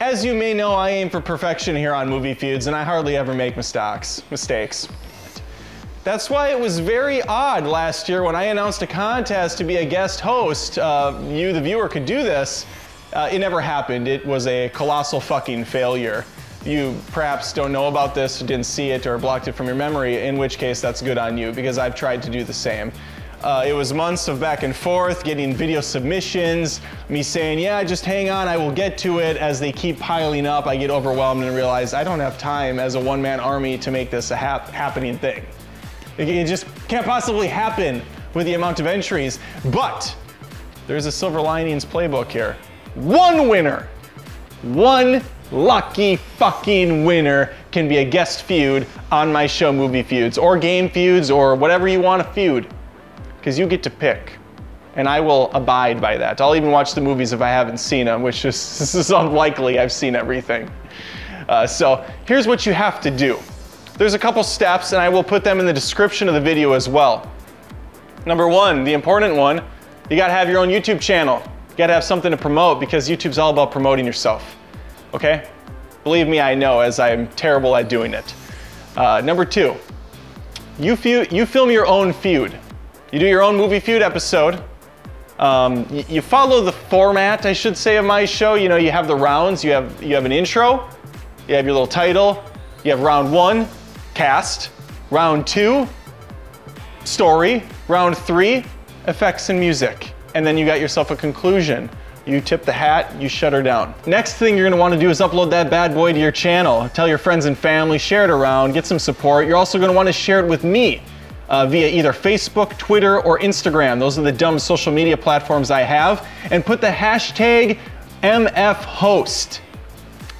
As you may know, I aim for perfection here on Movie Feuds, and I hardly ever make mistakes. That's why it was very odd last year when I announced a contest to be a guest host, you the viewer could do this. It never happened. It was a colossal fucking failure. You perhaps don't know about this, didn't see it, or blocked it from your memory, in which case that's good on you, because I've tried to do the same. It was months of back and forth, getting video submissions, me saying, yeah, just hang on, I will get to it. As they keep piling up, I get overwhelmed and realize I don't have time as a one-man army to make this a happening thing. It just can't possibly happen with the amount of entries. But there's a silver linings playbook here. One winner, one lucky fucking winner can be a guest feud on my show, Movie Feuds, or Game Feuds, or whatever you want to feud. Because you get to pick, and I will abide by that. I'll even watch the movies if I haven't seen them, which is, this is unlikely. I've seen everything. So here's what you have to do. There's a couple steps, and I will put them in the description of the video as well. Number one, the important one, you gotta have your own YouTube channel. You gotta have something to promote, because YouTube's all about promoting yourself, okay? Believe me, I know, as I'm terrible at doing it. Number two, you film your own feud. You do your own Movie Feud episode. You follow the format, I should say, of my show. You know, you have the rounds, you have an intro, you have your little title, you have round one, cast, round two, story, round three, effects and music. And then you got yourself a conclusion. You tip the hat, you shut her down. Next thing you're gonna wanna do is upload that bad boy to your channel. Tell your friends and family, share it around, get some support. You're also gonna wanna share it with me. Via either Facebook, Twitter, or Instagram. Those are the dumb social media platforms I have. And put the hashtag MFHost.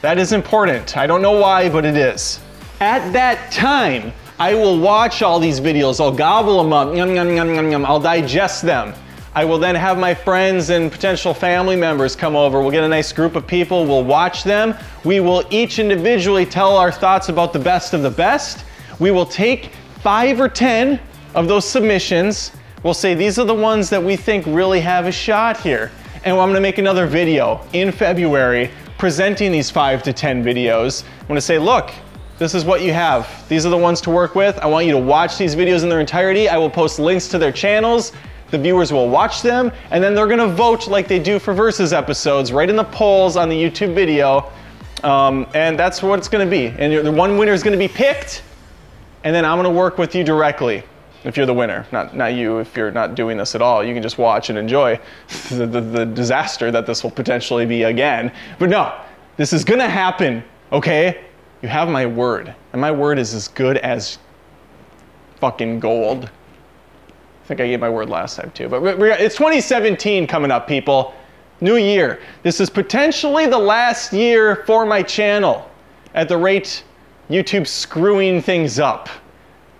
That is important. I don't know why, but it is. At that time, I will watch all these videos. I'll gobble them up, yum, yum, yum, yum, yum. I'll digest them. I will then have my friends and potential family members come over. We'll get a nice group of people. We'll watch them. We will each individually tell our thoughts about the best of the best. We will take 5 or 10 of those submissions. We'll say, these are the ones that we think really have a shot here. And I'm gonna make another video in February presenting these 5 to 10 videos. I'm gonna say, look, this is what you have. These are the ones to work with. I want you to watch these videos in their entirety. I will post links to their channels. The viewers will watch them, and then they're gonna vote like they do for Versus episodes, right in the polls on the YouTube video. And that's what it's gonna be. And the one winner is gonna be picked. And then I'm gonna work with you directly, if you're the winner. Not you, if you're not doing this at all. You can just watch and enjoy the disaster that this will potentially be again. But no, this is gonna happen, okay? You have my word, and my word is as good as fucking gold. I think I gave my word last time too, but it's 2017 coming up, people. New year. This is potentially the last year for my channel at the rate YouTube screwing things up.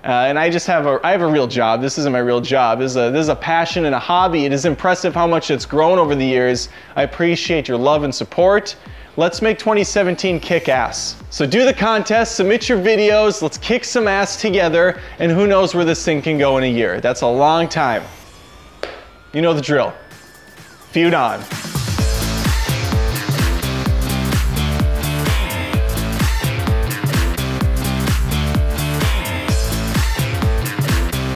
And I just have I have a real job. This isn't my real job. This is a passion and a hobby. It is impressive how much it's grown over the years. I appreciate your love and support. Let's make 2017 kick ass. So do the contest, submit your videos, let's kick some ass together, and who knows where this thing can go in a year. That's a long time. You know the drill. Feud on.